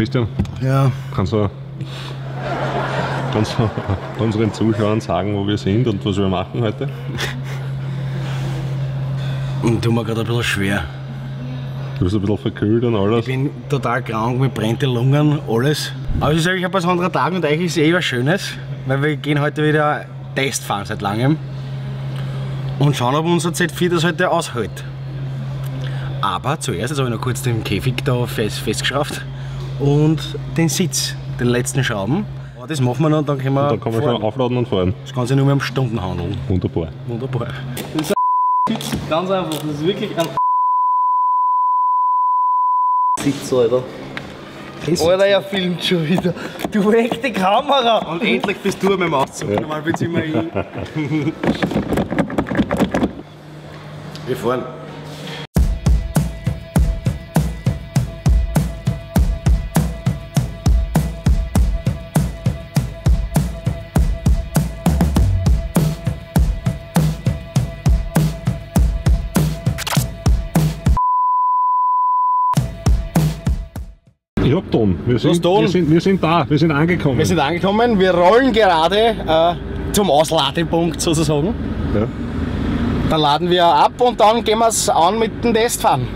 Christian, ja. Kannst du unseren Zuschauern sagen, wo wir sind und was wir machen heute? Ich tue mir gerade ein bisschen schwer. Du bist ein bisschen verkühlt und alles? Ich bin total krank, mir brennt die Lungen, alles. Aber ich sage, ich habe einen besonderen Tag und eigentlich ist es eh was Schönes, weil wir gehen heute wieder Test fahren seit langem und schauen, ob unser Z4 das heute aushält. Aber zuerst, jetzt habe ich noch kurz den Käfig da festgeschraubt und den Sitz, den letzten Schrauben. Aber das machen wir noch und dann können wir fahren. Dann kann man schon aufladen und fahren. Das Ganze nur mehr um Stunden handeln. Wunderbar. Wunderbar. Das ist ein Sitz, ganz einfach, das ist wirklich ein Sitz, Alter. Alter, er filmt schon wieder. Du weg die Kamera! Und endlich bist du an meinem Auszug. Ja. Normal willst du immer hin. Wir fahren. Ich hab Ton. Wir sind angekommen. Wir sind angekommen, wir rollen gerade zum Ausladepunkt sozusagen. Ja. Dann laden wir ab und dann gehen wir es an mit dem Testfahren.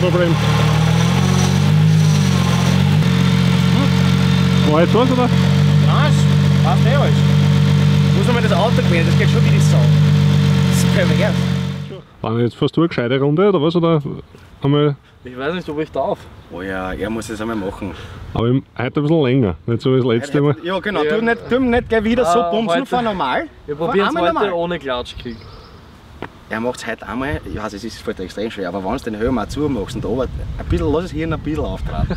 Problem. War jetzt was, oder? Nein, passt eh alles. Ich muss nochmal das Auto quälen, das geht schon wie die Sau. Das ist pervers. Waren wir jetzt fast eine gescheite Runde, oder was? Oder einmal? Ich weiß nicht, ob ich darf. Oh ja, er muss es einmal machen. Aber heute ein bisschen länger, nicht so wie das letzte Mal. Ja genau, ja. Du nicht gleich wieder so bumsen, fahr normal. Wir probieren es heute normal. Ohne Klatschkrieg. Er macht es heute einmal, ich weiß, es ist vielleicht extrem schwer, aber wenn du den Helm mal zumachst und oben, ein bisschen, lass es hier ein bisschen auftraten.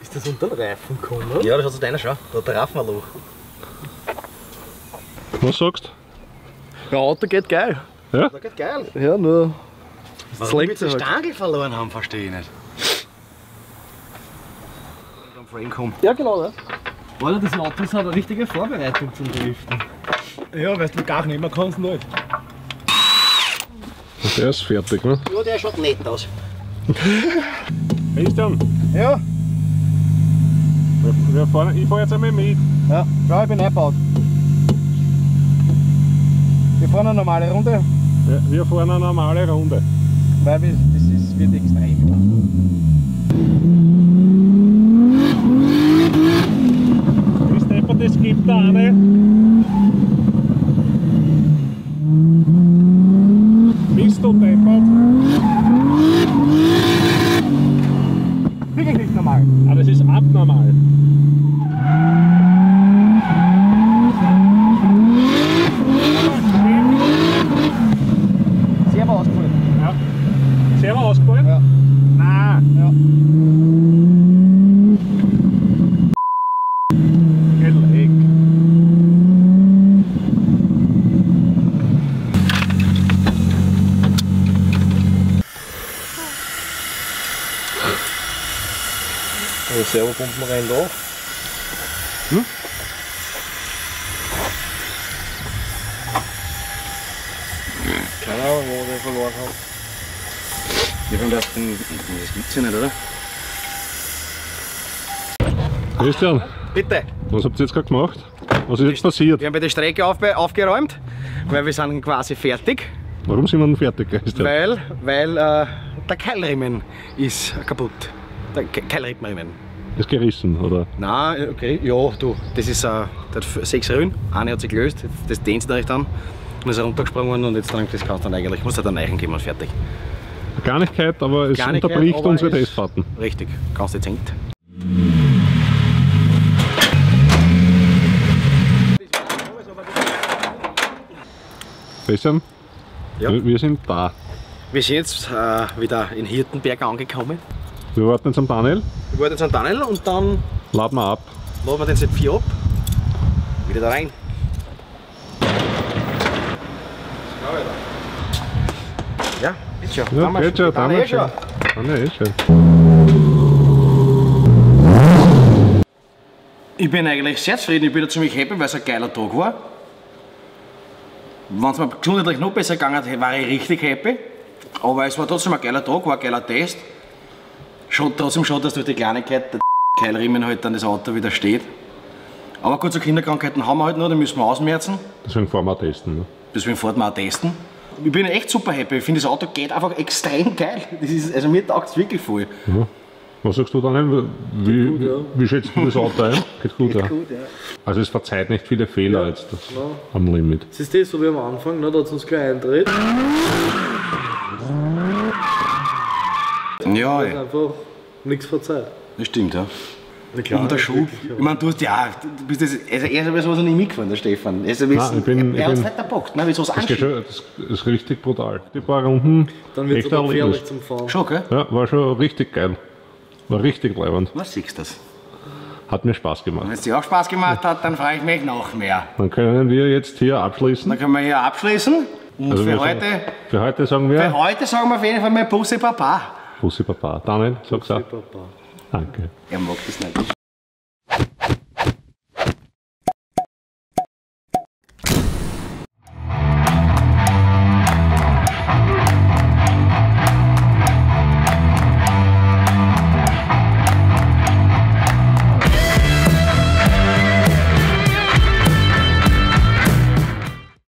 Ist das unter den Reifen gekommen, oder? Ja, das schaut so deiner schon. Da hat der Reifen ein Loch. Was sagst du? Ja, Auto geht geil. Ja? Auto geht geil. Ja, nur. Warum wir die Stange verloren haben, verstehe ich nicht. Und am Frame kommen. Ja, genau das. Alter, das Auto ist eine richtige Vorbereitung zum Driften. Ja, weißt du, gar nicht mehr kannst du nicht. Und der ist fertig, ne? Ja, der schaut nett aus. Christian? Ja? Ich fahr jetzt einmal mit. Ja, schau, ich bin eingebaut. Wir fahren eine normale Runde. Ja, wir fahren eine normale Runde. Weil das wird extrem. Das Tempo, das gibt da eine. Bist du deppert? Wirklich nicht normal. Aber das ist abnormal. Reservepumpen rein da. Hm? Keine Ahnung, wo wir den verloren haben. Wir haben gedacht, das gibt's ja nicht, oder? Christian! Bitte! Was habt ihr jetzt gerade gemacht? Was ist jetzt passiert? Wir haben bei der Strecke aufgeräumt, weil wir sind quasi fertig. Warum sind wir denn fertig, Christian? Weil der Keilriemen ist kaputt. Der Keilriemen. Ist gerissen, oder? Nein, okay, ja, du, das ist, der hat 6 Röhren, eine hat sich gelöst, das dehnst du nicht an. Und ist runtergesprungen und jetzt das kannst du dann eigentlich, musst du dann Eichen geben und fertig. Eine Kleinigkeit, aber es unterbricht unsere Testfahrten. Richtig, kannst du jetzt hängt. Christian, ja. Wir sind da. Wir sind jetzt wieder in Hirtenberg angekommen. Wir warten jetzt am Daniel. Wir warten jetzt am Daniel und dann laden wir ab. Laden wir den Z4 ab. Wieder da rein. Ja, geht schon. Ja, geht schon, Daniel schon. Daniel schon. Ich bin eigentlich sehr zufrieden, ich bin da ziemlich happy, weil es ein geiler Tag war. Wenn es mir gesundheitlich noch besser gegangen wäre, war ich richtig happy. Aber es war trotzdem ein geiler Tag, war ein geiler Test. Schon trotzdem schade, dass durch die Kleinigkeit der Keilriemen halt dann das Auto wieder steht. Aber gut, so Kinderkrankheiten haben wir halt noch, die müssen wir ausmerzen. Deswegen fahren wir auch testen. Ne? Deswegen fahren wir auch testen. Ich bin echt super happy, ich finde das Auto geht einfach extrem geil. Das ist, also mir taugt es wirklich voll. Ja. Was sagst du dann? Wie schätzt du das Auto ein? Geht gut, geht ja. Gut, ja. Also es verzeiht nicht viele Fehler, ja, jetzt das no. Am Limit. Das ist das, so wie am Anfang, ne? Da hat es uns gleich eindreht. Ja, ja. Einfach nichts verzeiht. Das stimmt, ja. Klar, und der Schub, ich meine, du hast ja, du bist das, also er ist aber sowas nicht mitgefahren, der Stefan. Also nein, er hat es nicht erbockt, ne, wie sowas anschiebt. Das ist richtig brutal. Die paar Runden, dann wird es aber gefährlich zum Fahren. Schon, gell? Ja, war schon richtig geil. War richtig leibend. Was siehst du das? Hat mir Spaß gemacht. Wenn es dir auch Spaß gemacht hat, dann frage ich mich noch mehr. Dann können wir jetzt hier abschließen. Dann können wir hier abschließen. Und also für heute sagen wir... Für heute sagen wir auf jeden Fall mal Bussi Papa. Bussi Papa. Daniel, sag's auch. Danke. Er mag das nicht.